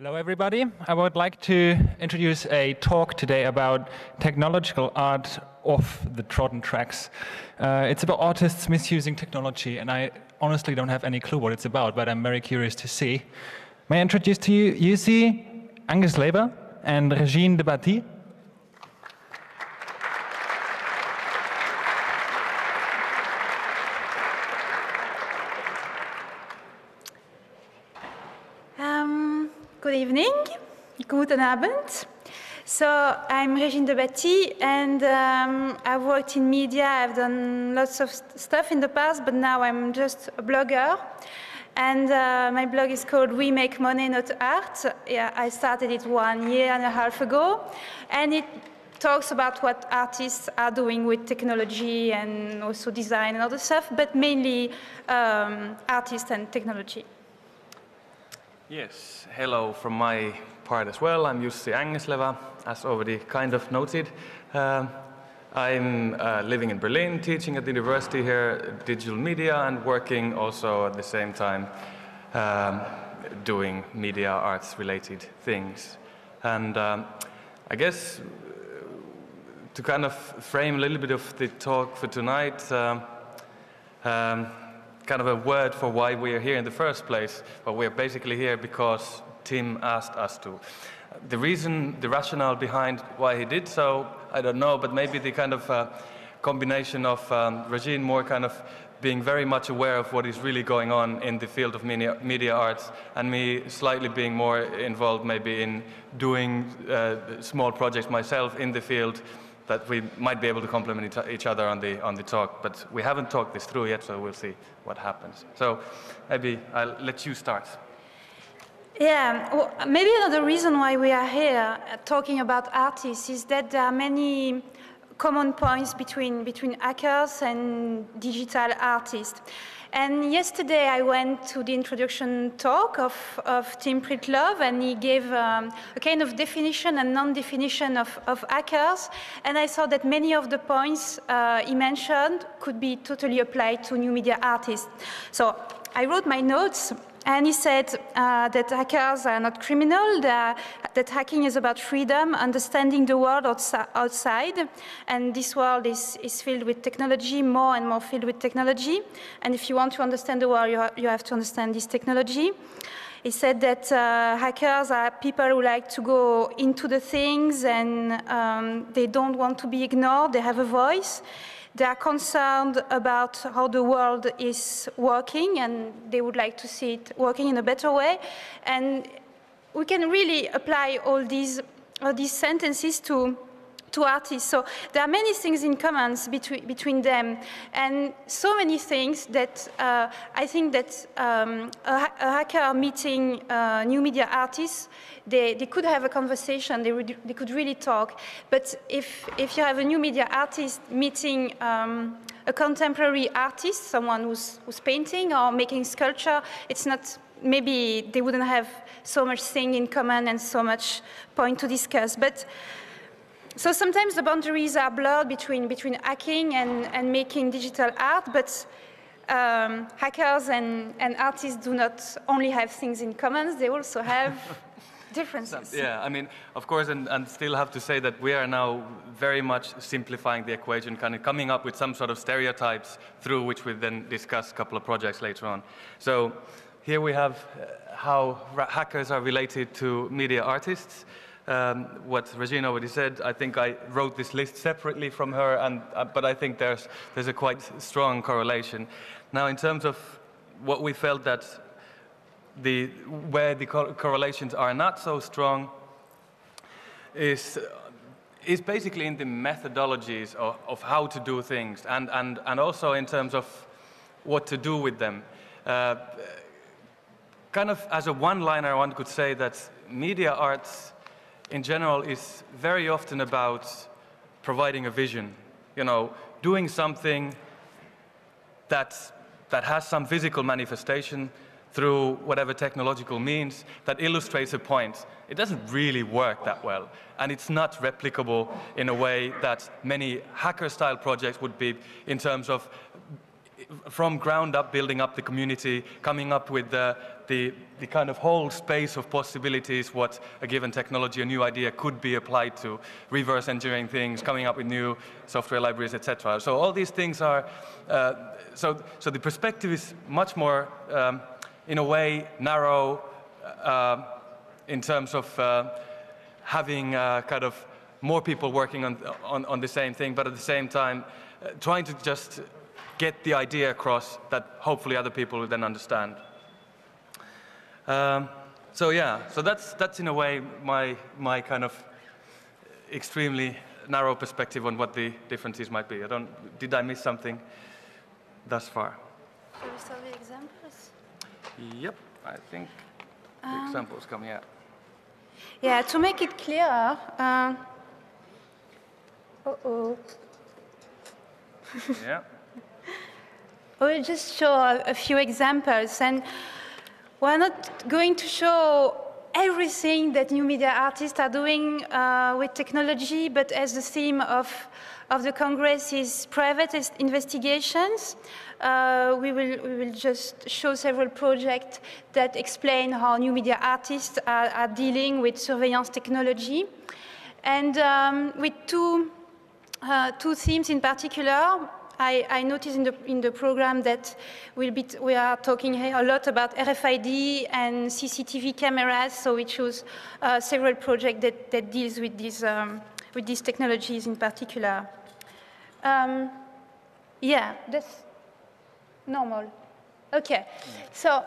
Hello, everybody. I would like to introduce a talk today about technological art off the trodden tracks. It's about artists misusing technology, and I honestly don't have any clue what it's about, but I'm very curious to see. May I introduce to you Jussi Ängeslevä and Régine Débatty. Good evening, guten Abend. So I'm Régine Débatty, and I've worked in media. I've done lots of stuff in the past, but now I'm just a blogger. And my blog is called We Make Money, Not Art. Yeah, I started it 1.5 years ago, and it talks about what artists are doing with technology and also design and other stuff, but mainly artists and technology. Yes, hello from my part as well. I'm Jussi Ängeslevä, as already kind of noted. I'm living in Berlin, teaching at the university here, digital media, and working also at the same time doing media arts related things. And I guess to kind of frame a little bit of the talk for tonight, kind of a word for why we are here in the first place, but we are basically here because Tim asked us to. The reason, the rationale behind why he did so, I don't know, but maybe the kind of combination of Régine more kind of being very much aware of what is really going on in the field of media arts, and me slightly being more involved maybe in doing small projects myself in the field, that we might be able to complement each other on the talk, but we haven't talked this through yet, so we'll see what happens. So maybe I'll let you start. Yeah, well, maybe another reason why we are here talking about artists is that there are many common points between hackers and digital artists. And yesterday I went to the introduction talk of Tim Pritlove, and he gave a kind of definition and non-definition of hackers. And I saw that many of the points he mentioned could be totally applied to new media artists. So I wrote my notes. And he said that hackers are not criminal, that hacking is about freedom, understanding the world outside. And this world is filled with technology, more and more filled with technology. And if you want to understand the world, you have to understand this technology. He said that hackers are people who like to go into the things, and they don't want to be ignored, they have a voice. They are concerned about how the world is working, and they would like to see it working in a better way. And we can really apply all these sentences to artists. So there are many things in common between them, and so many things that I think that a hacker meeting new media artists, they could have a conversation, they could really talk. But if you have a new media artist meeting a contemporary artist, someone who's painting or making sculpture, it's not, maybe they wouldn't have so much thing in common and so much point to discuss. But so sometimes the boundaries are blurred between hacking and making digital art, but hackers and artists do not only have things in common, they also have differences. Yeah, I mean, of course, and still have to say that we are now very much simplifying the equation, kind of coming up with some sort of stereotypes through which we then discuss a couple of projects later on. So here we have how hackers are related to media artists. What Régine already said, I think I wrote this list separately from her, and, but I think there's a quite strong correlation. Now, in terms of what we felt that where the correlations are not so strong is basically in the methodologies of how to do things, and also in terms of what to do with them. Kind of as a one-liner, one could say that media arts in general is very often about providing a vision, you know, doing something that has some physical manifestation through whatever technological means that illustrates a point. It doesn't really work that well, and it's not replicable in a way that many hacker-style projects would be in terms of from ground up, building up the community, coming up with the kind of whole space of possibilities, what a given technology, a new idea could be applied to, reverse engineering things, coming up with new software libraries, etc. So all these things are, so the perspective is much more, in a way, narrow in terms of having kind of more people working on the same thing, but at the same time, trying to just get the idea across that hopefully other people will then understand. So yeah, so that's in a way my kind of extremely narrow perspective on what the differences might be. Did I miss something thus far? Shall we start the examples? Yep, I think the examples come, yeah. Yeah, to make it clearer, yeah. We'll just show a few examples, and we're not going to show everything that new media artists are doing with technology, but as the theme of the Congress is private investigations, we will just show several projects that explain how new media artists are dealing with surveillance technology, and with two themes in particular. I noticed in the program that we are talking here a lot about RFID and CCTV cameras, so we chose several projects that deals with these technologies in particular. Yeah, that's normal. Okay, so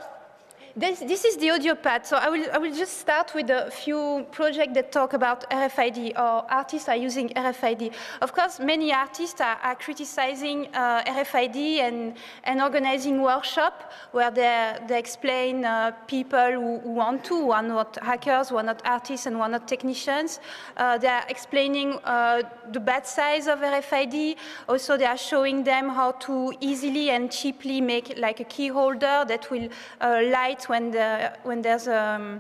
this is the AudioPad. So I will just start with a few projects that talk about RFID, or artists are using RFID. Of course, many artists are criticizing RFID and organizing workshops where they explain people who want to, who are not hackers, who are not artists, and who are not technicians. They are explaining the bad sides of RFID. Also, they are showing them how to easily and cheaply make like a key holder that will light when there's an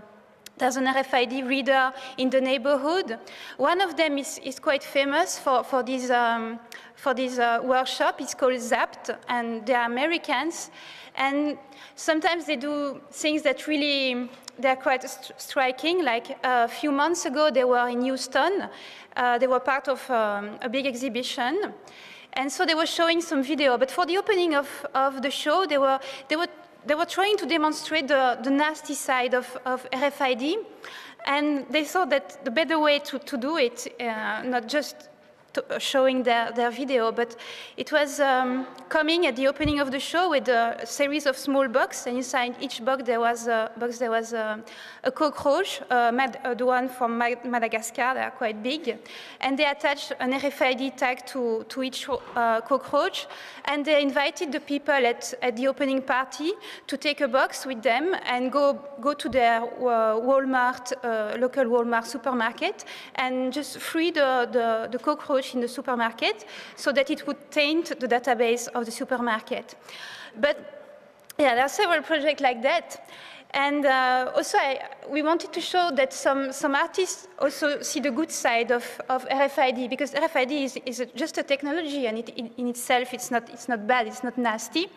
RFID reader in the neighborhood. One of them is quite famous for this workshop. It's called Zapt, and they are Americans. And sometimes they do things that really, they're quite striking. Like a few months ago, they were in Houston. They were part of a big exhibition. And so they were showing some video. But for the opening of the show, they were trying to demonstrate the nasty side of RFID, and they thought that the better way to do it, not just showing their video, but it was coming at the opening of the show with a series of small boxes, and inside each box there was a cockroach, the one from Madagascar, they are quite big, and they attached an RFID tag to each cockroach, and they invited the people at the opening party to take a box with them and go to their Walmart, local Walmart supermarket, and just free the cockroach in the supermarket, so that it would taint the database of the supermarket. But yeah, there are several projects like that. And also, we wanted to show that some artists also see the good side of RFID, because RFID is just a technology, and in itself it's not bad, it's not nasty.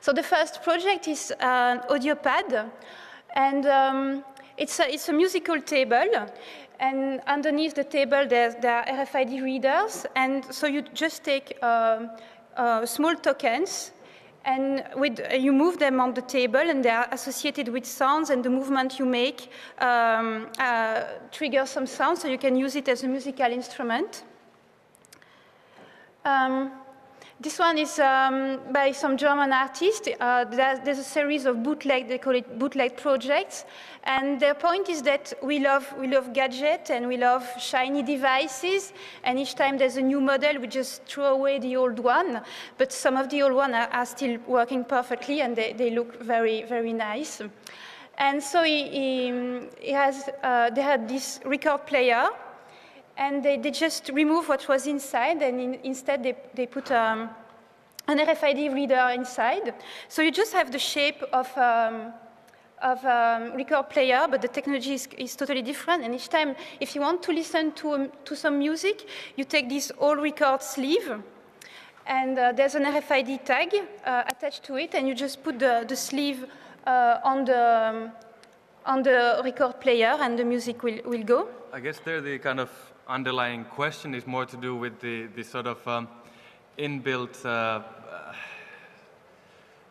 So the first project is an AudioPad, and it's a musical table. And underneath the table, there are RFID readers. And so you just take small tokens, and you move them on the table, and they are associated with sounds, and the movement you make triggers some sound, so you can use it as a musical instrument. This one is by some German artists. There's a series of bootleg, they call it bootleg projects. And their point is that we love gadgets and we love shiny devices. And each time there's a new model, we just throw away the old one. But some of the old ones are still working perfectly, and they look very, very nice. And so they had this record player. And they just remove what was inside, and instead they put an RFID reader inside. So you just have the shape of a record player, but the technology is totally different. And each time, if you want to listen to some music, you take this old record sleeve, and there's an RFID tag attached to it, and you just put the sleeve on the record player, and the music will go. I guess there the kind of underlying question is more to do with the sort of inbuilt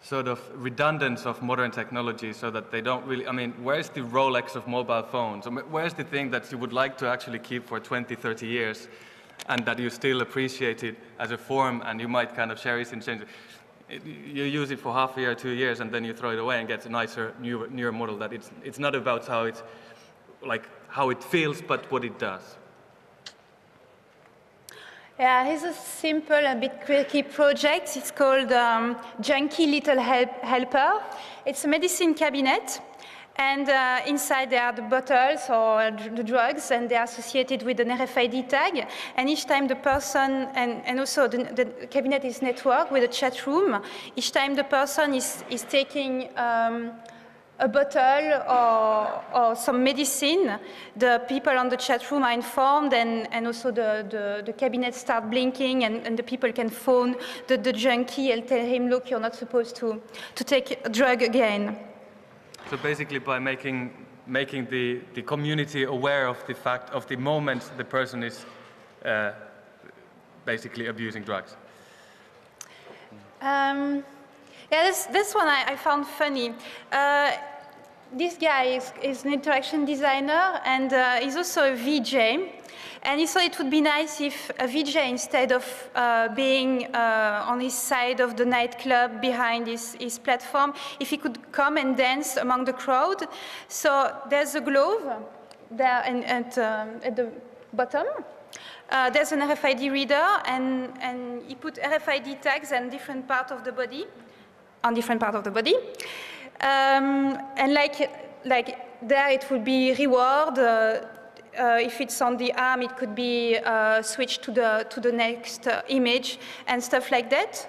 sort of redundance of modern technology, so that they don't really, I mean, where's the Rolex of mobile phones? I mean, where's the thing that you would like to actually keep for 20, 30 years, and that you still appreciate it as a form, and you might kind of cherish and change it? You use it for half a year, 2 years, and then you throw it away and get a nicer, newer model. That it's not about how it's like how it feels, but what it does. Yeah, here's a simple and bit quirky project. It's called Junkie Little Helper. It's a medicine cabinet, and inside there are the bottles or the drugs, and they are associated with an RFID tag. And each time the person, and also the cabinet is networked with a chat room, each time the person is taking a bottle or some medicine, the people on the chat room are informed, and also the cabinet start blinking, and the people can phone the junkie and tell him, look, you're not supposed to take a drug again. So basically by making the community aware of the fact of the moment the person is basically abusing drugs. Yeah, this one I found funny. This guy is an interaction designer, and he's also a VJ. And he thought it would be nice if a VJ, instead of being on his side of the nightclub behind his platform, if he could come and dance among the crowd. So there's a glove there at the bottom. There's an RFID reader, and he put RFID tags on different parts of the body. And like there it would be reward. If it's on the arm, it could be switched to the next image and stuff like that.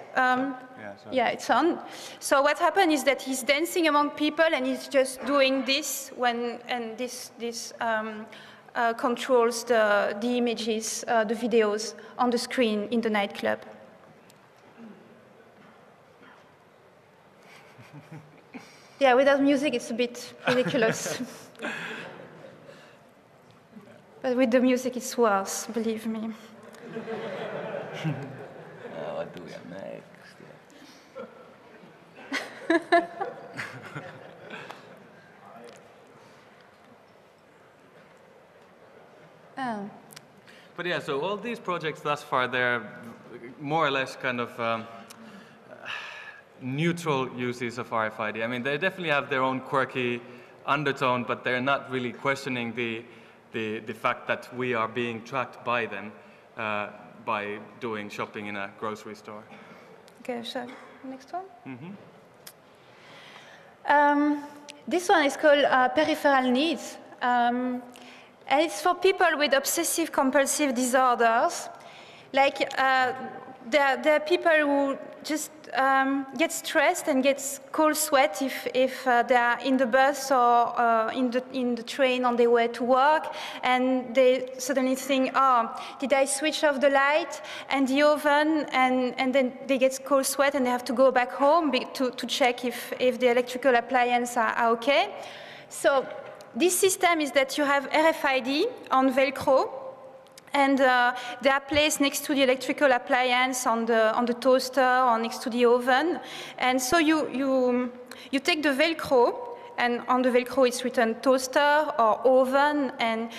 Yeah, it's on. So what happened is that he's dancing among people, and he's just doing this when, and this controls the images, the videos on the screen in the nightclub. Yeah, without music, it's a bit ridiculous. But with the music, it's worse, believe me. What do we have next? Oh. But yeah, so all these projects thus far, they're more or less kind of neutral uses of RFID. I mean, they definitely have their own quirky undertone, but they're not really questioning the fact that we are being tracked by them by doing shopping in a grocery store. Okay, sure. Next one. This one is called peripheral needs. And it's for people with obsessive compulsive disorders. Like, there are people who just get stressed and gets cold sweat if they are in the bus or in the train on their way to work, and they suddenly think, oh, did I switch off the light and the oven, and then they get cold sweat and they have to go back home to check if the electrical appliances are okay. So this system is that you have RFID on Velcro, and they are placed next to the electrical appliance on the toaster or next to the oven. And so you take the Velcro, and on the Velcro it's written toaster or oven, and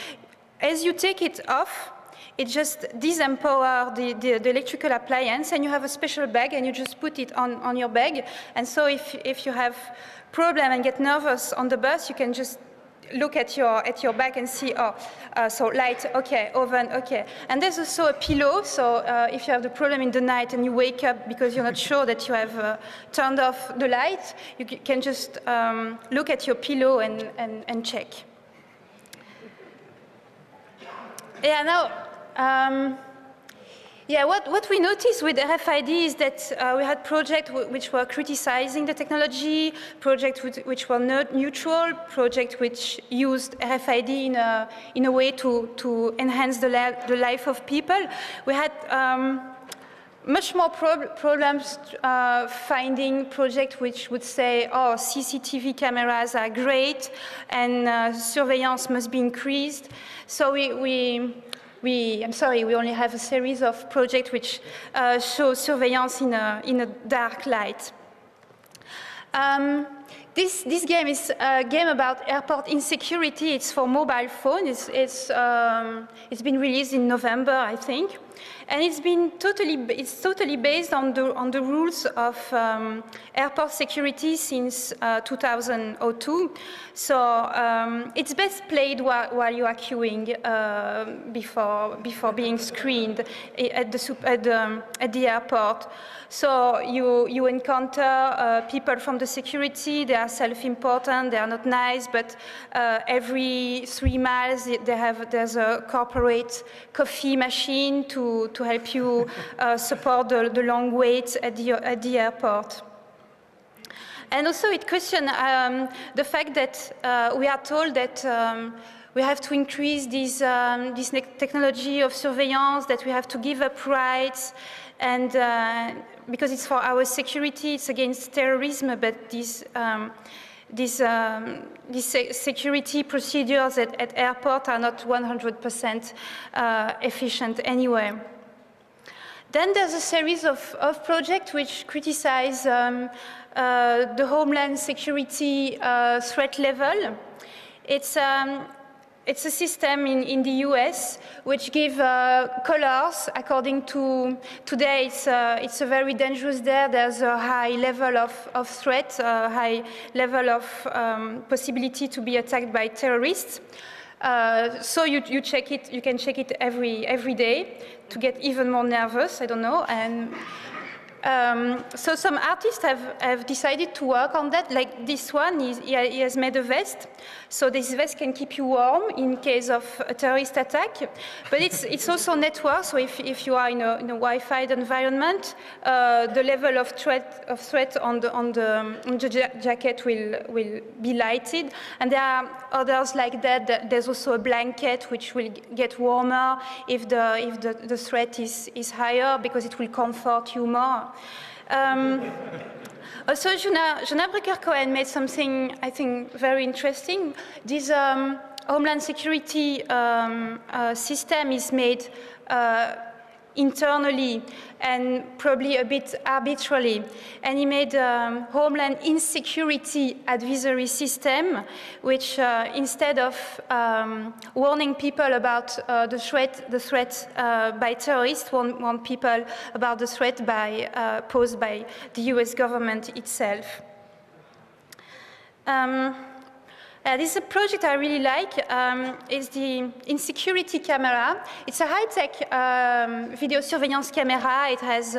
as you take it off, it just disempowers the electrical appliance, and you have a special bag, and you just put it on your bag. And so if you have problem and get nervous on the bus, you can just look at your back and see, oh, so light, okay, oven, okay. And there's also a pillow, so if you have the problem in the night and you wake up because you're not sure that you have turned off the light, you can just look at your pillow and check. Yeah, now, yeah, what we noticed with RFID is that we had projects which were criticizing the technology, projects which were not neutral, projects which used RFID in a way to enhance the life of people. We had much more problems finding projects which would say, oh, CCTV cameras are great and surveillance must be increased. So we only have a series of projects which show surveillance in a dark light. This game is a game about airport insecurity. It's for mobile phone. It's been released in November, I think, and it's totally based on the rules of airport security since 2002. So it's best played while you are queuing before being screened at the airport. So you encounter people from the security. They are self-important, they are not nice, but every 3 miles there's a corporate coffee machine to help you support the long wait at the airport. And also it questions the fact that we are told that we have to increase this technology of surveillance, that we have to give up rights, and because it's for our security, it's against terrorism, but these security procedures at airport are not 100% efficient anyway. Then there's a series of projects which criticize the Homeland Security threat level. It's a system in the US which give colors according to today. It's a very dangerous day. There's a high level of threat, a high level of possibility to be attacked by terrorists. So you check it. You can check it every day to get even more nervous. I don't know. And so some artists have decided to work on that, like this one, he has made a vest. So this vest can keep you warm in case of a terrorist attack. But it's also network, so if you are in a Wi-Fi environment, the level of threat on the jacket will be lighted. And there are others like that. There's also a blanket which will get warmer if the threat is higher, because it will comfort you more. Also, Jonah Brecker-Cohen made something, I think, very interesting. This Homeland Security system is made internally and probably a bit arbitrarily. And he made a Homeland Insecurity Advisory System, which instead of warning people about the threat by terrorists, warn people about the threat posed by the US government itself. This is a project I really like. It's the Insecurity Camera. It's a high-tech video surveillance camera. It has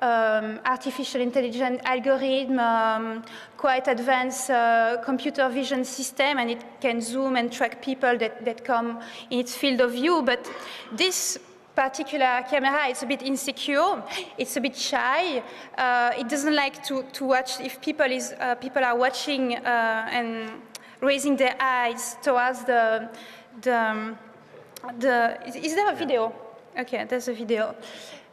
artificial intelligence algorithm, quite advanced computer vision system, and it can zoom and track people that come in its field of view. But this particular camera, it's a bit insecure, it's a bit shy, it doesn't like to watch if people are watching and raising their eyes towards the is there a video? Okay, there's a video.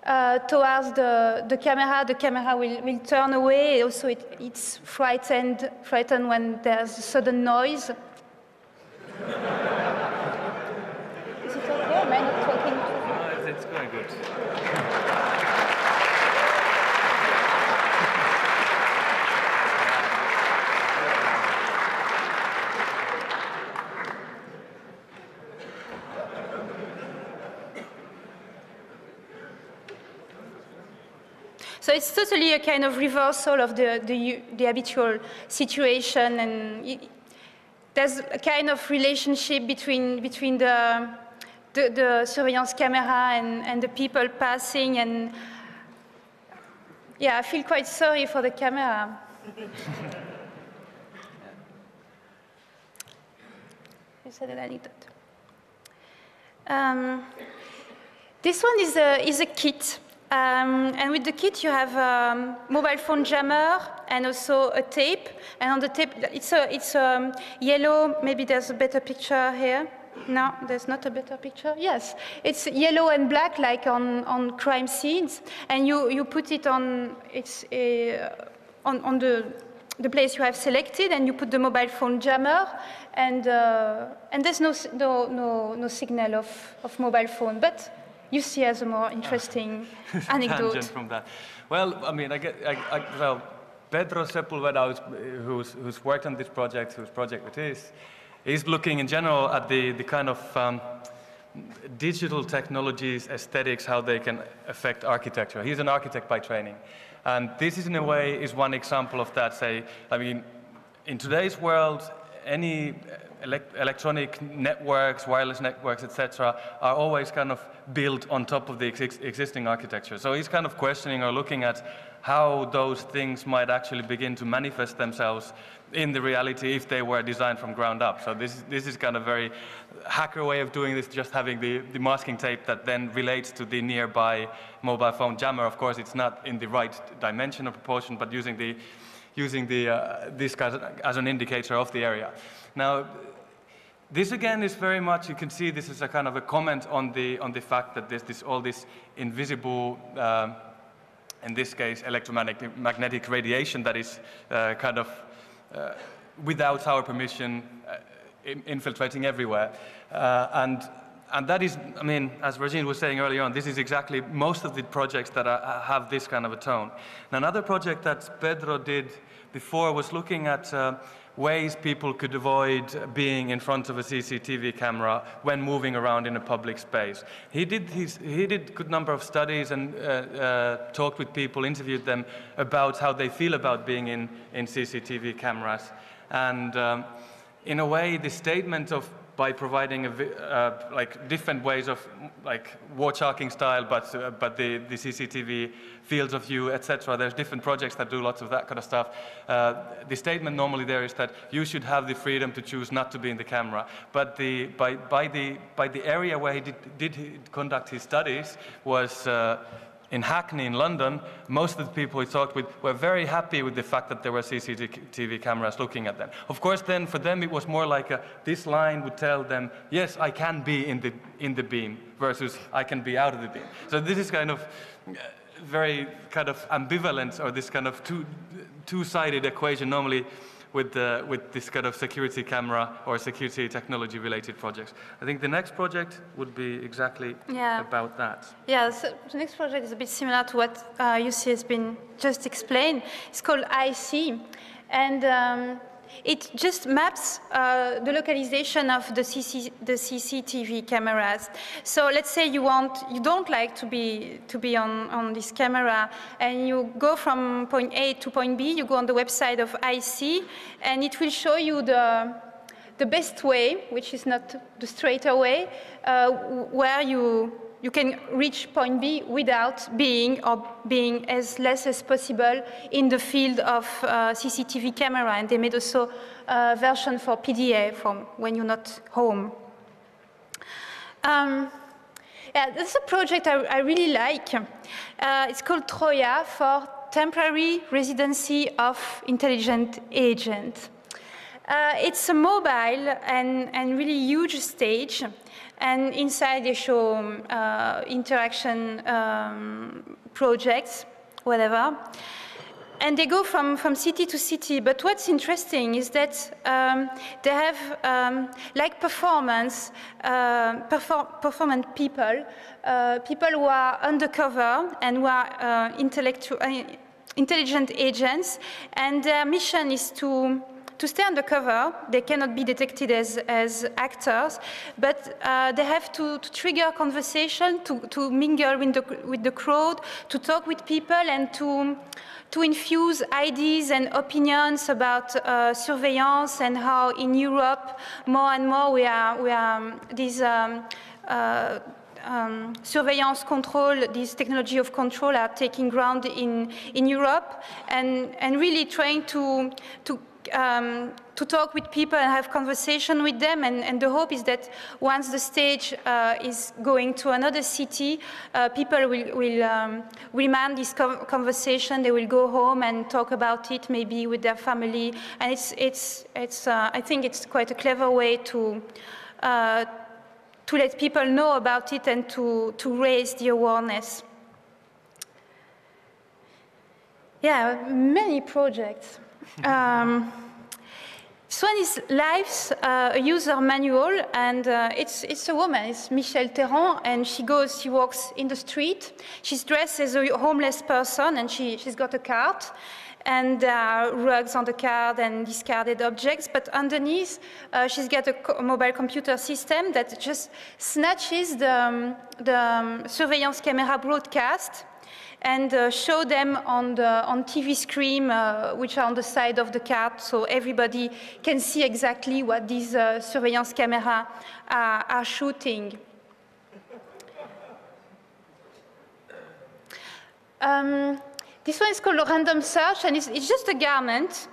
Towards the camera will turn away. Also, it's frightened when there's a sudden noise. Is it okay? Am I not talking? No, it's quite good. So it's totally a kind of reversal of the habitual situation, and there's a kind of relationship between the surveillance camera and the people passing, and yeah, I feel quite sorry for the camera. You said an anecdote. This one is a kit. And with the kit, you have a mobile phone jammer and also a tape. And on the tape, it's a yellow, maybe there's a better picture here. No, there's not a better picture. Yes, it's yellow and black, like on crime scenes, and you put it on the place you have selected, and you put the mobile phone jammer, and there's no signal of mobile phone, but you see as a more interesting anecdote. Tangent from that. Well, I mean, well, Pedro Sepulveda, who's worked on this project, whose project it is, he's looking in general at the kind of digital technologies, aesthetics, how they can affect architecture. He's an architect by training. And this is, in a way, is one example of that, say, I mean, in today's world, any electronic networks, wireless networks, etc., are always kind of built on top of the existing architecture. So he's kind of questioning or looking at how those things might actually begin to manifest themselves in the reality if they were designed from ground up. So this is kind of very hacker way of doing this, just having the masking tape that then relates to the nearby mobile phone jammer. Of course, it's not in the right dimension or proportion, but using this as an indicator of the area. Now, this again is very much, you can see this is a kind of a comment on the fact that there's all this invisible, in this case, electromagnetic radiation that is kind of, without our permission, infiltrating everywhere. And that is, I mean, as Régine was saying earlier on, this is exactly most of the projects that have this kind of a tone. Now, another project that Pedro did before was looking at ways people could avoid being in front of a CCTV camera when moving around in a public space. He did a good number of studies and talked with people, interviewed them about how they feel about being in CCTV cameras. And in a way, the statement of by providing like different ways of like war-charking style, but the CCTV fields of view, etc. There's different projects that do lots of that kind of stuff. The statement normally there is that you should have the freedom to choose not to be in the camera. But by the area where he did conduct his studies was in Hackney in London. Most of the people he talked with were very happy with the fact that there were CCTV cameras looking at them. Of course, then for them it was more like this line would tell them, yes, I can be in the beam versus I can be out of the beam. So this is kind of very kind of ambivalence or this kind of two-sided equation normally with this kind of security camera or security technology related projects. I think the next project would be exactly about that. Yeah, so the next project is a bit similar to what Jussi has been just explained. It's called IC, and it just maps the localization of the CCTV cameras. So let's say you don't like to be on this camera, and you go from point A to point B. You go on the website of IC, and it will show you the best way, which is not the straighter way, where you can reach point B without being as less as possible in the field of CCTV camera. And they made also a version for PDA from when you're not home. Yeah, this is a project I really like. It's called Troia, for temporary residency of intelligent agent. It's a mobile and really huge stage. And inside they show interaction projects, whatever. And they go from city to city. But what's interesting is that they have, like performant people, people who are undercover and who are intelligent agents. And their mission is to stay undercover. They cannot be detected as actors, but they have to trigger conversation, to mingle with the crowd, to talk with people, and to infuse ideas and opinions about surveillance and how in Europe more and more we are these surveillance control, this technology of control are taking ground in Europe, and really trying to talk with people and have conversation with them, and the hope is that once the stage is going to another city, people will remand this conversation. They will go home and talk about it, maybe with their family. And I think it's quite a clever way to let people know about it and to raise the awareness. Yeah, many projects. This one is Life's user manual, and it's a woman, it's Michelle Teron, and she walks in the street. She's dressed as a homeless person, and she's got a cart, and rugs on the cart and discarded objects, but underneath she's got a mobile computer system that just snatches the surveillance camera broadcast and show them on TV screen, which are on the side of the cart, so everybody can see exactly what these surveillance camera are shooting. This one is called Random Search, and it's just a garment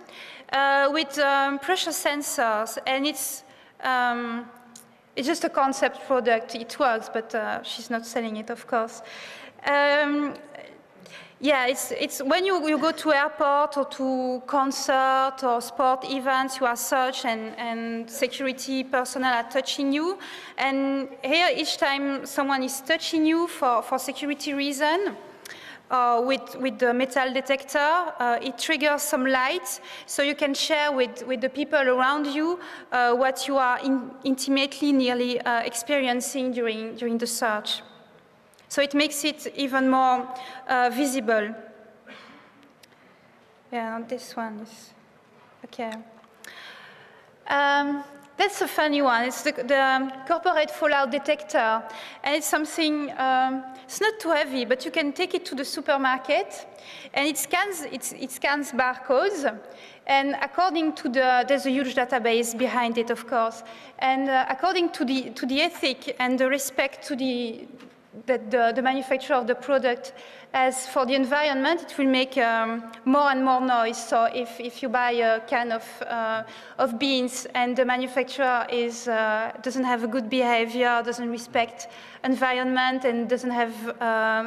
with pressure sensors, and it's just a concept product. It works, but she's not selling it, of course. Yeah, it's when you go to airport or to concert or sport events, you are searched and security personnel are touching you. And here, each time someone is touching you for security reason, with the metal detector, it triggers some lights, so you can share with the people around you what you are intimately, nearly experiencing during the search. So it makes it even more visible. Yeah, this one is okay. That's a funny one. It's the Corporate Fallout Detector, and it's something. It's not too heavy, but you can take it to the supermarket, and it scans barcodes. And according to there's a huge database behind it, of course. And according to the ethic and the respect to the manufacturer of the product as for the environment, it will make more and more noise. So if you buy a can of beans and the manufacturer doesn't have a good behavior, doesn't respect environment, and doesn't have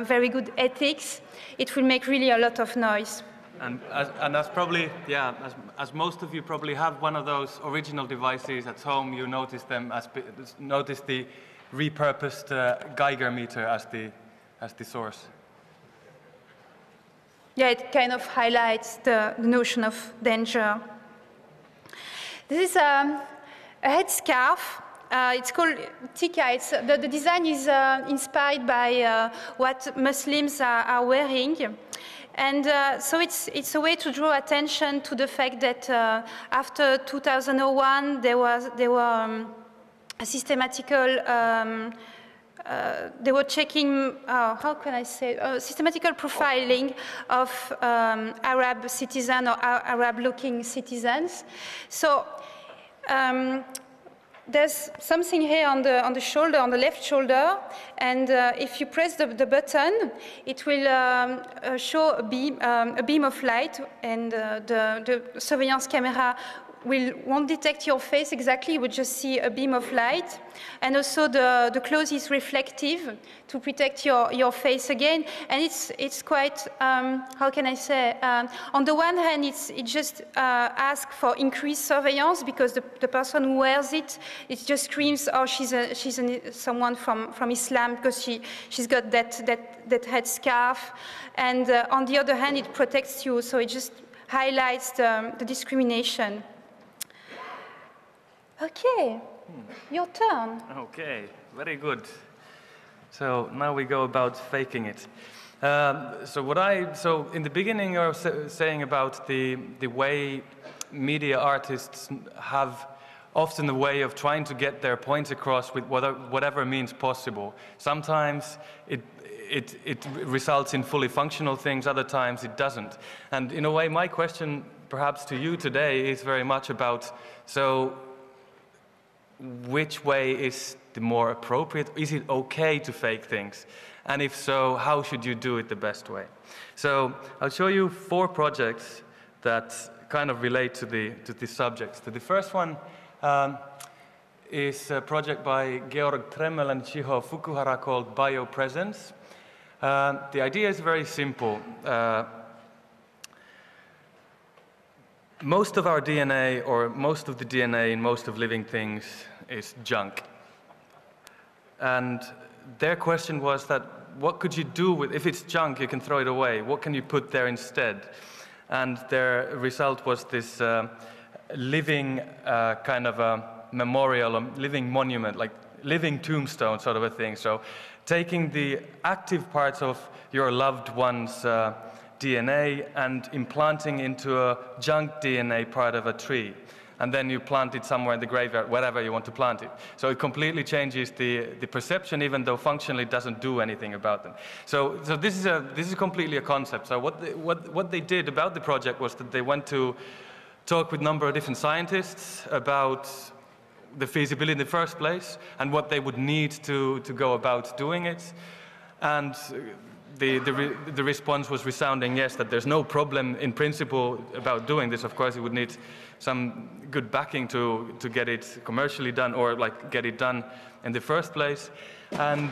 very good ethics, it will make really a lot of noise. And as probably, yeah, as most of you probably have one of those original devices at home, you notice them notice the repurposed Geiger meter as the source. Yeah, it kind of highlights the notion of danger. This is a headscarf. It's called Tikka. The design is inspired by what Muslims are wearing. And so it's a way to draw attention to the fact that after 2001, systematical profiling of Arab citizens or Arab-looking citizens. So there's something here on the left shoulder, and if you press the button, it will show a beam of light, and the surveillance camera won't detect your face exactly, you would just see a beam of light. And also the clothes is reflective to protect your face again. And it's quite, how can I say, on the one hand, it just asks for increased surveillance, because the person who wears it just screams, oh, she's someone from Islam, because she's got that headscarf. And on the other hand, it protects you, so it just highlights the discrimination. Okay, your turn. Okay, very good. So now we go about faking it. So in the beginning, I was saying about the way media artists have often the way of trying to get their point across with whatever means possible. Sometimes it results in fully functional things, other times it doesn't. And in a way, my question perhaps to you today is very much about, so which way is the more appropriate? Is it okay to fake things? And if so, how should you do it the best way? So I'll show you four projects that kind of relate to the subjects. So the first one is a project by Georg Tremmel and Chiho Fukuhara called Biopresence. The idea is very simple. Most of our DNA, or most of the DNA in most of living things, is junk. And their question was that what could you do with, if it's junk, you can throw it away. What can you put there instead? And their result was this living kind of a memorial, a living monument, like living tombstone sort of a thing. So taking the active parts of your loved one's DNA and implanting into a junk DNA part of a tree. And then you plant it somewhere in the graveyard, wherever you want to plant it. So it completely changes the perception, even though functionally it doesn't do anything about them. So this is completely a concept. So what they did about the project was that they went to talk with a number of different scientists about the feasibility in the first place and what they would need to go about doing it. And the response was resounding yes, that there's no problem in principle about doing this. Of course, it would need some good backing to get it commercially done, or like get it done in the first place. And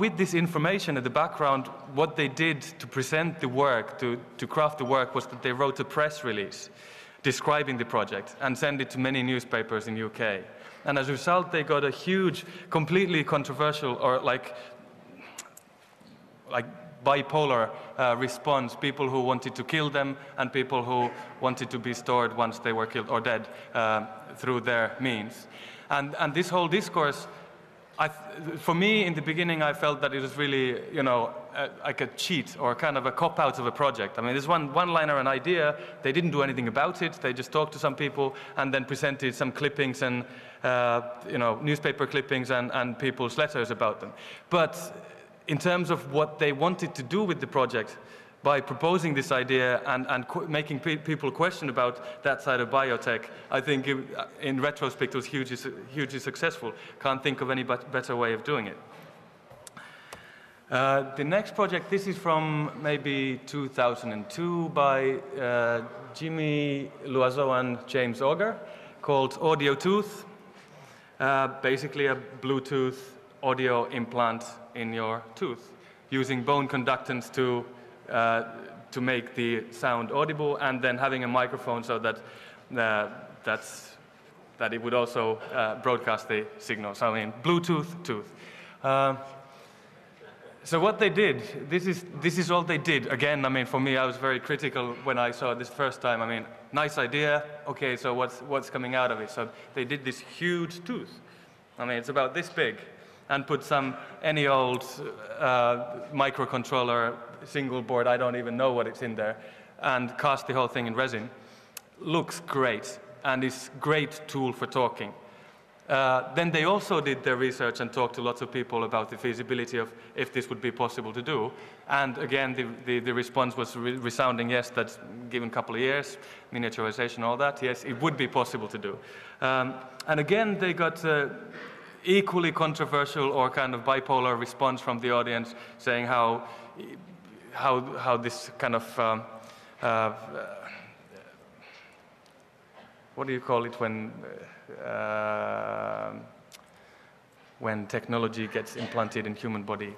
with this information in the background, what they did to present the work, to craft the work, was that they wrote a press release describing the project and sent it to many newspapers in the UK. And as a result, they got a huge, completely controversial, or like bipolar response, people who wanted to kill them and people who wanted to be stored once they were killed or dead through their means. And this whole discourse, for me, in the beginning, I felt that it was really, like a cheat or kind of a cop-out of a project. I mean, there's one-liner, an idea. They didn't do anything about it. They just talked to some people and then presented some clippings and, newspaper clippings and people's letters about them. But in terms of what they wanted to do with the project, by proposing this idea and making people question about that side of biotech, I think it, in retrospect, it was hugely successful. Can't think of any better way of doing it. The next project, this is from maybe 2002 by Jimmy Luazzo and James Auger, called Audio Tooth, basically a Bluetooth audio implant in your tooth, using bone conductance to make the sound audible, and then having a microphone so that it would also broadcast the signal. So I mean, Bluetooth tooth. So what they did, this is all they did. Again, I mean, for me, I was very critical when I saw this first time. I mean, nice idea. Okay, so what's coming out of it? So they did this huge tooth. I mean, it's about this big, and put any old microcontroller, single board, I don't even know what it's in there, and cast the whole thing in resin. Looks great, and is a great tool for talking. Then they also did their research and talked to lots of people about the feasibility of if this would be possible to do. And again, the response was resounding yes, that given a couple of years, miniaturization, all that, yes, it would be possible to do. And again, they got equally controversial or kind of bipolar response from the audience, saying how this kind of what do you call it when technology gets implanted in human body?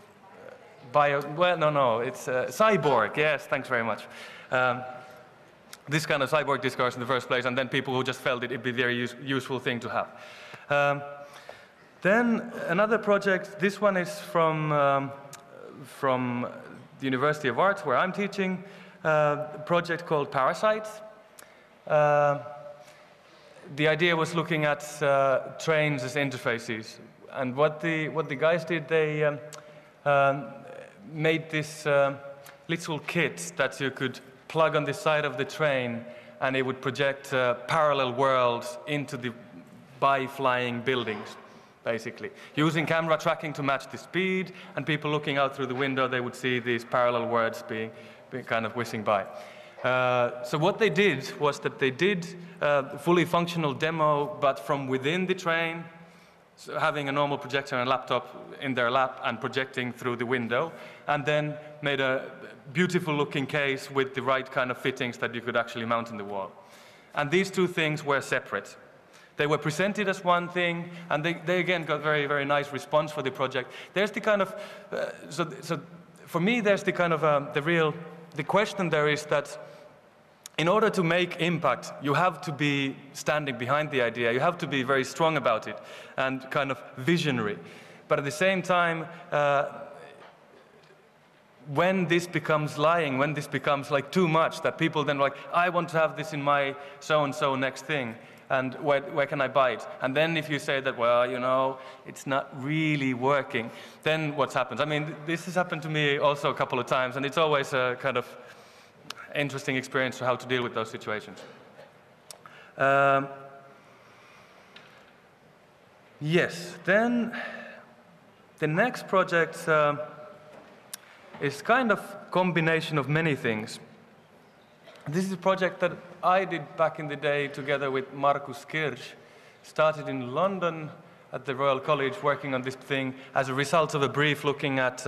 It's cyborg. Yes, thanks very much. This kind of cyborg discourse in the first place, and then people who just felt it'd be a very useful thing to have. Then another project, this one is from the University of Arts, where I'm teaching, a project called Parasites. The idea was looking at trains as interfaces. And what the guys did, they made this little kit that you could plug on the side of the train, and it would project parallel worlds into the by-flying buildings, basically. Using camera tracking to match the speed, and people looking out through the window, they would see these parallel words being kind of whizzing by. So what they did was that they did a fully functional demo, but from within the train, so having a normal projector and laptop in their lap and projecting through the window, and then made a beautiful looking case with the right kind of fittings that you could actually mount in the wall. And these two things were separate. They were presented as one thing, and they again got very, very nice response for the project. There's the kind of, so for me, there's the kind of, the question there is that in order to make impact, you have to be standing behind the idea. You have to be very strong about it and kind of visionary. But at the same time, when this becomes lying, when this becomes like too much, that people then are like, I want to have this in my so-and-so next thing, and where can I buy it? And then if you say that, well, you know, it's not really working, then what happens? I mean, this has happened to me also a couple of times, and it's always a kind of interesting experience for how to deal with those situations. Yes, then the next project is kind of a combination of many things. This is a project that I did back in the day together with Markus Kirsch. Started in London at the Royal College working on this thing as a result of a brief looking at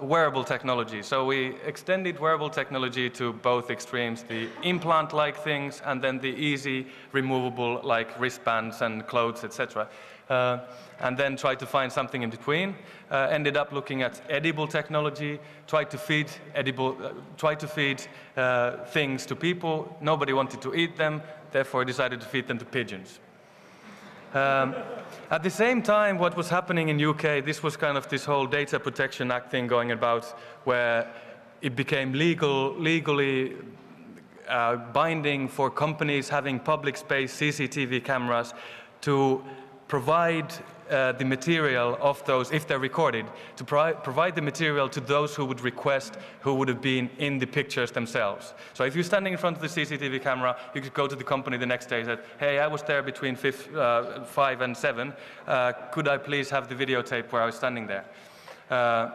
wearable technology. So we extended wearable technology to both extremes, the implant-like things and then the easy removable like wristbands and clothes, etc. And then tried to find something in between. Ended up looking at edible technology. Tried to feed edible, things to people. Nobody wanted to eat them, therefore decided to feed them to pigeons. At the same time, what was happening in UK, this was kind of this whole Data Protection Act thing going about, where it became legally binding for companies having public space CCTV cameras to provide the material of those, if they're recorded, to provide the material to those who would request who would have been in the pictures themselves. So if you're standing in front of the CCTV camera, you could go to the company the next day and say, hey, I was there between 5 and 7. Could I please have the videotape where I was standing there?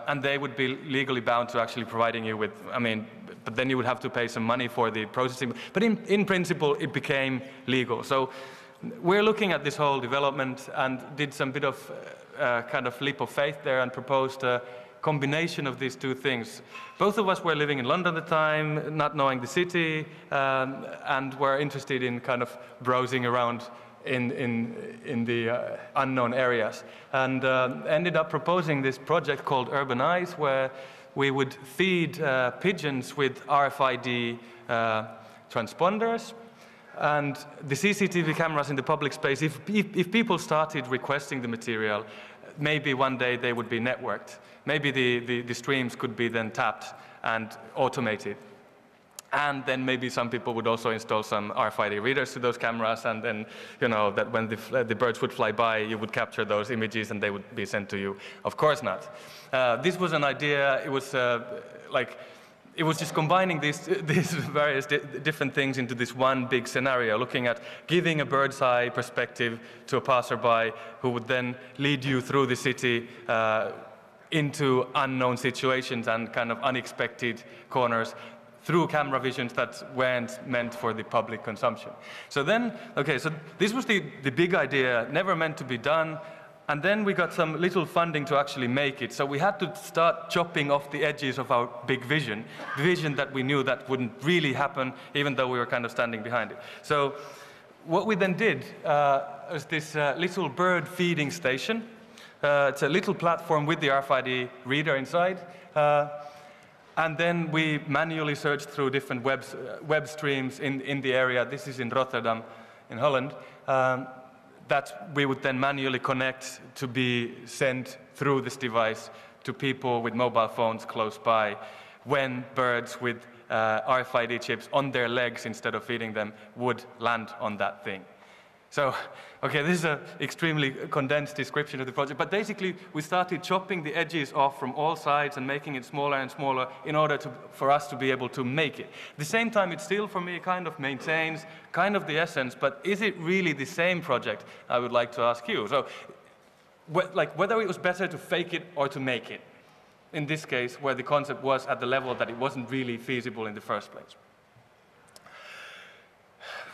And they would be legally bound to actually providing you with, I mean, but then you would have to pay some money for the processing. But in principle, it became legal. So we're looking at this whole development and did some bit of kind of leap of faith there and proposed a combination of these two things. Both of us were living in London at the time, not knowing the city, and were interested in kind of browsing around in the unknown areas. And ended up proposing this project called Urban Eyes, where we would feed pigeons with RFID transponders. And the CCTV cameras in the public space, if people started requesting the material, maybe one day they would be networked. Maybe the streams could be then tapped and automated. And then maybe some people would also install some RFID readers to those cameras, and then, you know, that when the birds would fly by, you would capture those images and they would be sent to you. Of course not. This was an idea. It was like, it was just combining these various different things into this one big scenario, looking at giving a bird's eye perspective to a passerby who would then lead you through the city into unknown situations and kind of unexpected corners through camera visions that weren't meant for the public consumption. So then, okay, so this was the big idea, never meant to be done. And then we got some little funding to actually make it. So we had to start chopping off the edges of our big vision, the vision that we knew that wouldn't really happen, even though we were kind of standing behind it. So what we then did is this little bird feeding station. It's a little platform with the RFID reader inside. And then we manually searched through different web streams in the area. This is in Rotterdam, in Holland. That we would then manually connect to be sent through this device to people with mobile phones close by when birds with RFID chips on their legs instead of feeding them would land on that thing. So, okay, this is an extremely condensed description of the project, but basically we started chopping the edges off from all sides and making it smaller and smaller in order for us to be able to make it. At the same time, it still, for me, kind of maintains kind of the essence, but is it really the same project? I would like to ask you. So, like, whether it was better to fake it or to make it, in this case, where the concept was at the level that it wasn't really feasible in the first place.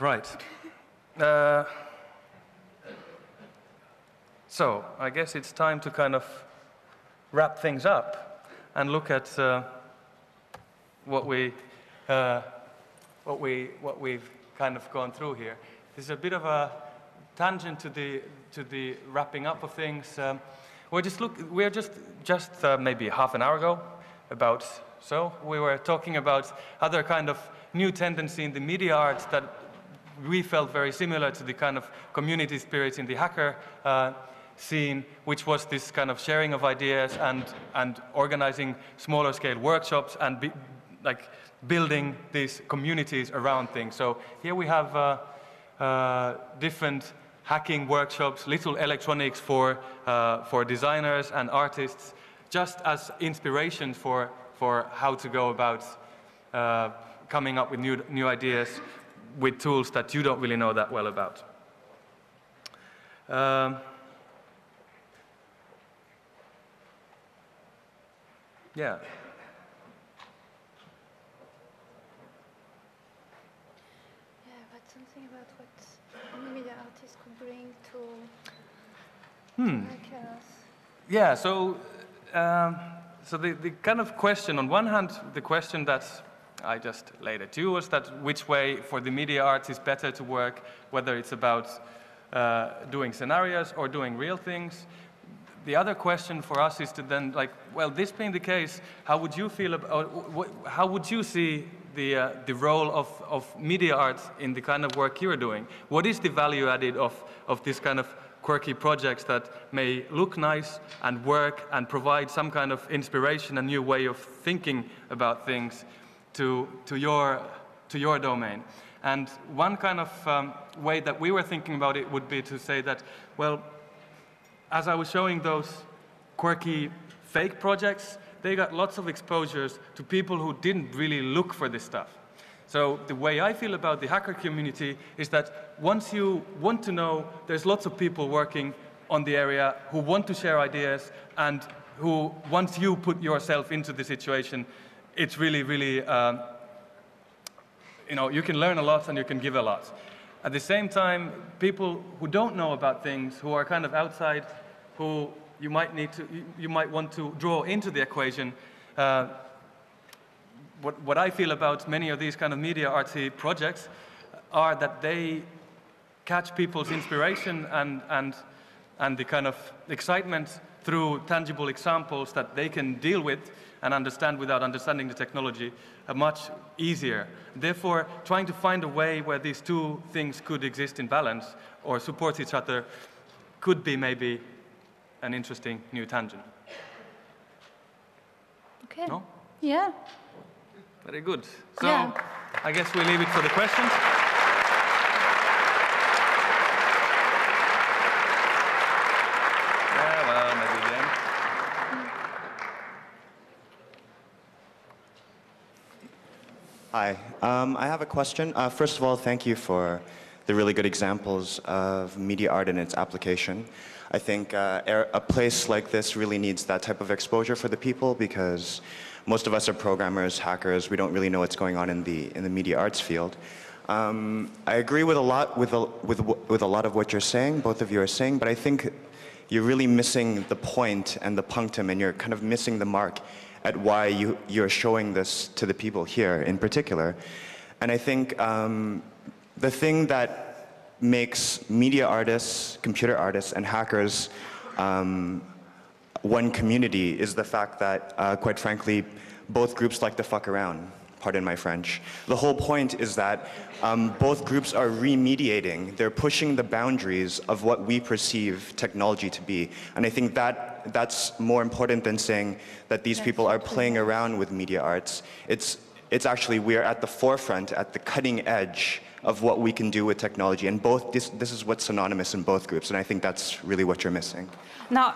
Right. So, I guess it's time to kind of wrap things up and look at what we've kind of gone through here. This is a bit of a tangent to the wrapping up of things. Maybe half an hour ago, about so we were talking about other kind of new tendency in the media arts that we felt very similar to the kind of community spirit in the hacker scene, which was this kind of sharing of ideas and organizing smaller scale workshops and building these communities around things. So here we have different hacking workshops, little electronics for designers and artists, just as inspiration for how to go about coming up with new ideas with tools that you don't really know that well about. Yeah. Yeah, so the kind of question, on one hand, the question that I just laid at you was that which way for the media arts is better to work, whether it's about doing scenarios or doing real things. The other question for us is to then, well, this being the case, how would you feel about, how would you see the role of media arts in the kind of work you're doing? What is the value added of this kind of quirky projects that may look nice and work and provide some kind of inspiration, a new way of thinking about things to your domain? And one kind of way that we were thinking about it would be to say that, well, as I was showing those quirky fake projects, they got lots of exposures to people who didn't really look for this stuff. So the way I feel about the hacker community is that once you want to know, there's lots of people working on the area who want to share ideas and who, once you put yourself into the situation, it's really, really, you know, you can learn a lot and you can give a lot. At the same time, people who don't know about things, who are kind of outside, who you might need to, you might want to draw into the equation. What I feel about many of these kind of media artsy projects are that they catch people's inspiration and the kind of excitement through tangible examples that they can deal with and understand without understanding the technology much easier. Therefore, trying to find a way where these two things could exist in balance or support each other could be maybe an interesting new tangent. Okay. No? Yeah. Very good. So yeah. I guess we leave it for the questions. Yeah, well, maybe then. Hi. I have a question. First of all, thank you for the really good examples of media art and its application. I think a place like this really needs that type of exposure for the people, because most of us are programmers, hackers. We don't really know what's going on in the media arts field. I agree with a lot of what you're saying. Both of you are saying, but I think you're really missing the point and the punctum, and you're kind of missing the mark at why you're showing this to the people here in particular. And I think the thing that makes media artists, computer artists, and hackers one community is the fact that, quite frankly, both groups like to fuck around. Pardon my French. The whole point is that both groups are remediating. They're pushing the boundaries of what we perceive technology to be. And I think that that's more important than saying that these people are playing around with media arts. It's actually, we are at the forefront, at the cutting edge of what we can do with technology. And both, this is what's synonymous in both groups. And I think that's really what you're missing. Now,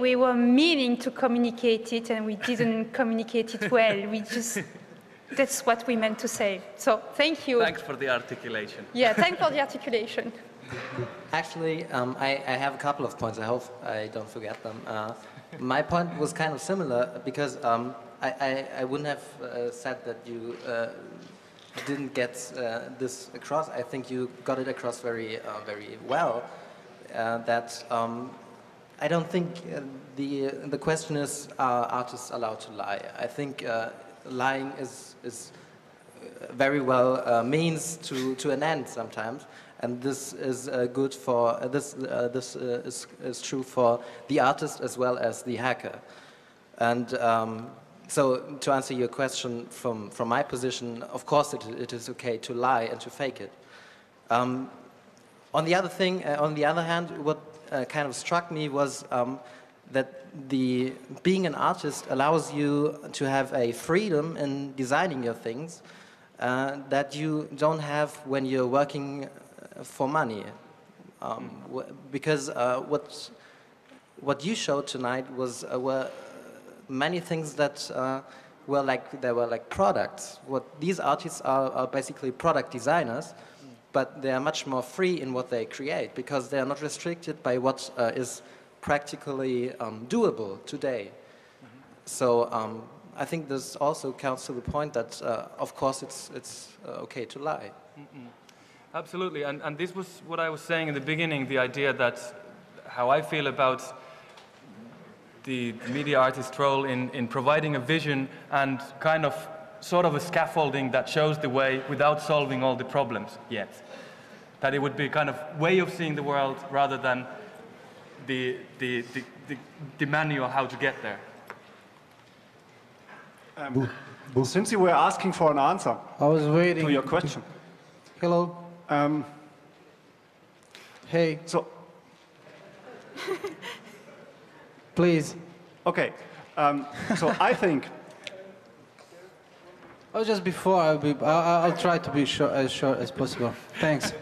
we were meaning to communicate it, and we didn't communicate it well. We just, that's what we meant to say. So thank you. Thanks for the articulation. Yeah, thanks for the articulation. Actually, I have a couple of points. I hope I don't forget them. My point was kind of similar, because I wouldn't have said that you didn't get this across. I think you got it across very, very well. That I don't think the question is, are artists allowed to lie? I think lying is very well means to an end sometimes. And this is good for this is true for the artist as well as the hacker. And so to answer your question from my position, of course it is okay to lie and to fake it. On the other hand, what kind of struck me was that being an artist allows you to have a freedom in designing your things that you don't have when you're working for money. Because what you showed tonight was were many things that were like products. What these artists are basically product designers, but they are much more free in what they create because they are not restricted by what is practically doable today. So I think this also counts to the point that, of course, it's okay to lie. Absolutely, and this was what I was saying in the beginning, the idea that how I feel about the media artist role in providing a vision and kind of sort of a scaffolding that shows the way without solving all the problems yet. That it would be a kind of way of seeing the world rather than the manual how to get there. Since you were asking for an answer I was waiting to your question. Hello. Hey. So. Please. Okay. So I think. Oh, just before I'll try to be short, as short as possible. Thanks.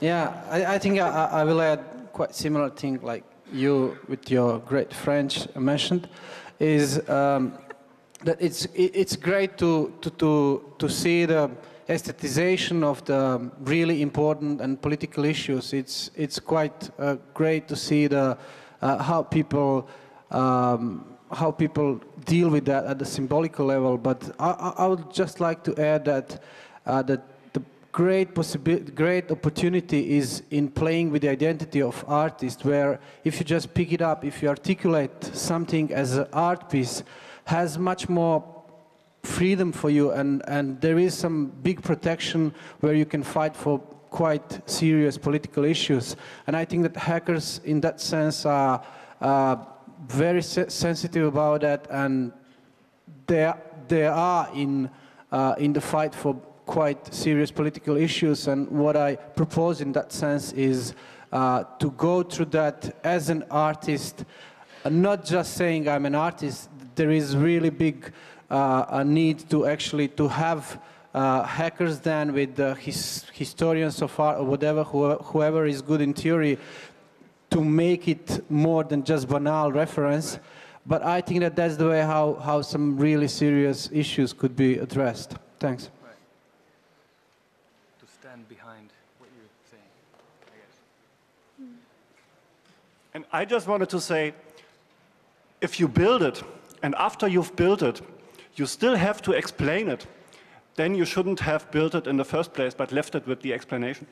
Yeah, I think I will add quite similar thing like you with your great French mentioned, is that it's great to see the aesthetization of the really important and political issues. It's quite great to see the how people deal with that at the symbolic level. But I would just like to add that the great opportunity is in playing with the identity of artist, where if you just pick it up, if you articulate something as an art piece, has much more freedom for you, and there is some big protection where you can fight for quite serious political issues. And I think that hackers in that sense are very sensitive about that, and they are in the fight for quite serious political issues. And what I propose in that sense is to go through that as an artist, not just saying I'm an artist. There is really big a need to actually to have hackers then with historians of art or whatever, whoever is good in theory, to make it more than just banal reference. But I think that that's the way how some really serious issues could be addressed. Thanks. Right. To stand behind what you're saying, I guess. And I just wanted to say, if you build it, and after you've built it, you still have to explain it, then you shouldn't have built it in the first place, but left it with the explanation.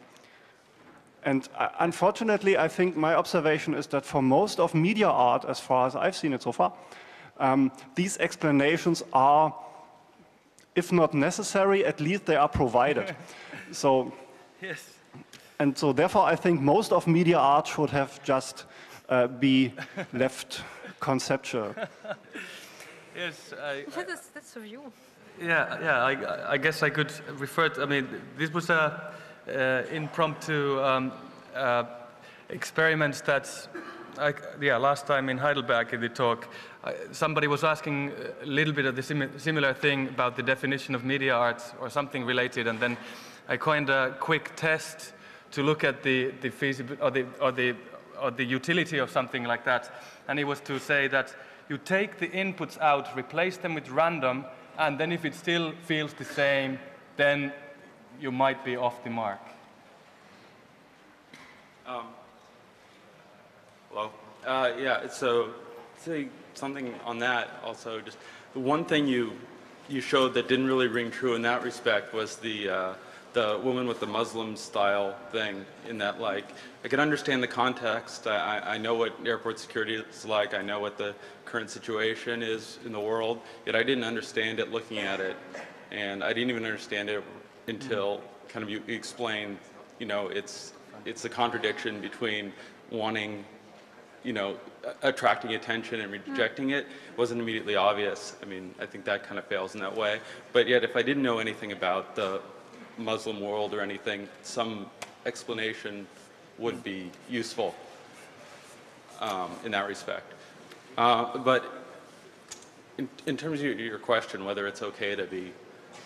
And unfortunately, I think my observation is that for most of media art, as far as I've seen it so far, these explanations are, if not necessary, at least they are provided. So, yes. And so therefore, I think most of media art should have just be left conceptual. Yes, that's for you. Yeah, yeah. I guess I could refer to. I mean, this was a impromptu experiments that, last time in Heidelberg in the talk, somebody was asking a little bit of the similar thing about the definition of media arts or something related, and then I coined a quick test to look at the feasibility or the utility of something like that, and it was to say that you take the inputs out, replace them with random, and then if it still feels the same, then you might be off the mark. Hello. Yeah, so something on that also. Just the one thing you showed that didn't really ring true in that respect was the woman with the Muslim style thing, in that, like, I can understand the context. I know what airport security is like. I know what the current situation is in the world. Yet I didn't understand it looking at it, and I didn't even understand it until kind of you explained, you know, it's a contradiction between wanting, you know, attracting attention and rejecting it. It wasn't immediately obvious. I mean, I think that kind of fails in that way. But yet, if I didn't know anything about the Muslim world or anything, some explanation would be useful in that respect. But in terms of your question, whether it's okay to be,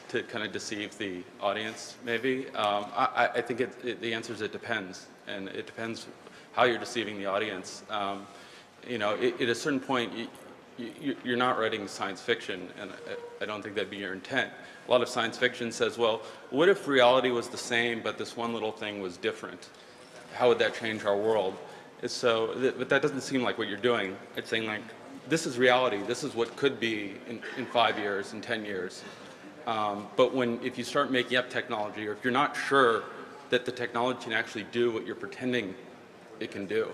to kind of deceive the audience, maybe, I think the answer is it depends. And it depends how you're deceiving the audience. You know, at a certain point, you're not writing science fiction, and I don't think that'd be your intent. A lot of science fiction says, well, what if reality was the same, but this one little thing was different? How would that change our world? So, but that doesn't seem like what you're doing. It's saying, like, this is reality. This is what could be in 5 years, in 10 years. But if you start making up technology, or if you're not sure that the technology can actually do what you're pretending it can do,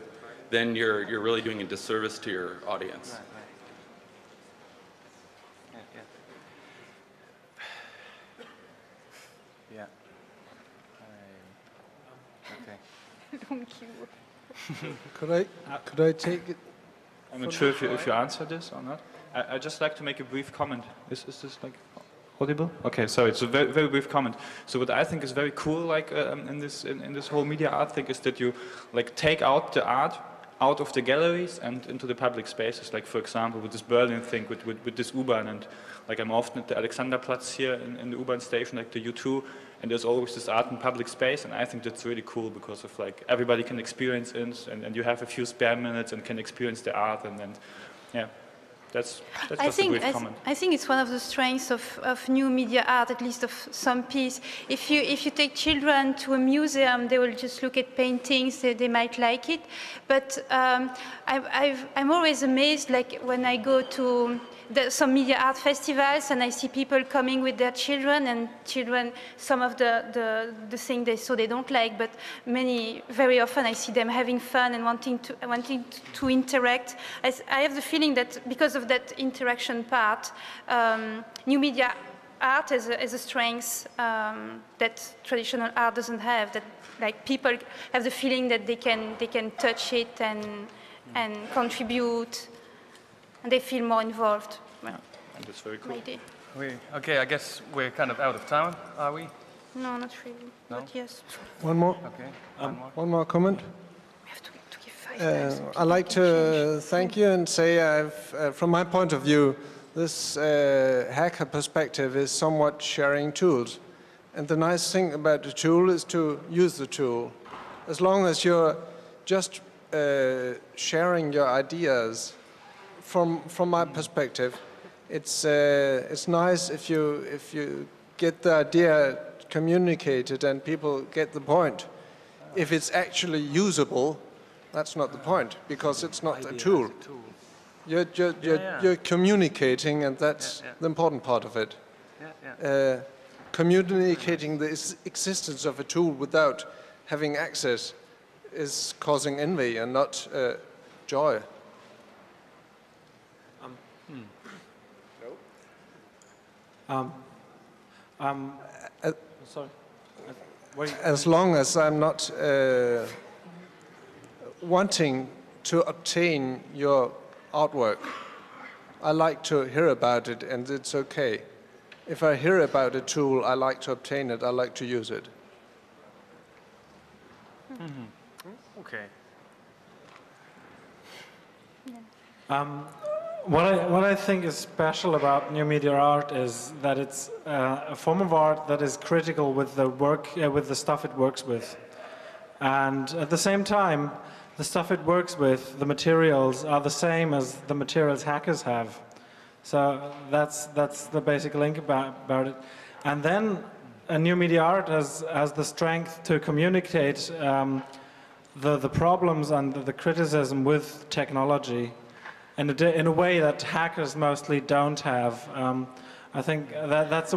then you're really doing a disservice to your audience. Right. Could I take it? I'm not sure if you answer this or not. I just like to make a brief comment. Is this like audible? Okay, so it's a very, very brief comment. So what I think is very cool, like in this whole media art thing, is that you like take out the art out of the galleries and into the public spaces. Like for example, with this Berlin thing, with this U-Bahn, and like I'm often at the Alexanderplatz here in the U-Bahn station, like the U2. And there's always this art in public space, and I think that's really cool because of like everybody can experience it, and you have a few spare minutes and can experience the art, and yeah, that's just a brief comment. I think it's one of the strengths of new media art, at least of some piece. If you take children to a museum, they will just look at paintings. They might like it, but I'm always amazed, like when I go to some media art festivals, and I see people coming with their children, and children, some of the thing they saw they don't like, but many, very often I see them having fun and wanting to interact. I have the feeling that because of that interaction part, new media art is a strength that traditional art doesn't have. That like people have the feeling that they can touch it and contribute. And they feel more involved. Yeah, and that's very cool. Okay, I guess we're kind of out of time, are we? No, not really. No? But yes. One more. Okay. One more comment. We have to give 5 minutes. I'd like to thank you and say, from my point of view, this hacker perspective is somewhat sharing tools. And the nice thing about the tool is to use the tool. As long as you're just sharing your ideas, From my perspective, it's nice if you get the idea communicated and people get the point. If it's actually usable, that's not the point because it's not a tool. You're communicating, and that's the important part of it. Communicating the existence of a tool without having access is causing envy and not joy. Sorry. As long as I'm not wanting to obtain your artwork, I like to hear about it, and it's okay. If I hear about a tool, I like to obtain it. I like to use it. Mm-hmm. Okay. What I think is special about new media art is that it's a form of art that is critical with the work, with the stuff it works with, and at the same time, the stuff it works with, the materials are the same as the materials hackers have. So that's the basic link about it. And then, a new media art has the strength to communicate the problems and the criticism with technology. In a way that hackers mostly don't have. I think that's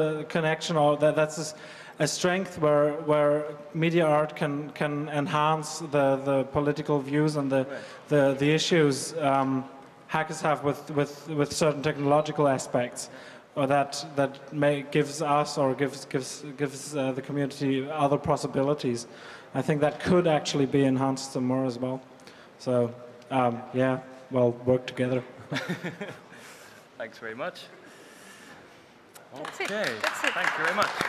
a connection, or that's a strength where media art can enhance the political views and the issues hackers have with certain technological aspects, or that gives the community other possibilities. I think that could actually be enhanced some more as well. So. Yeah, well, work together. Thanks very much. Okay, that's it. Thank you very much.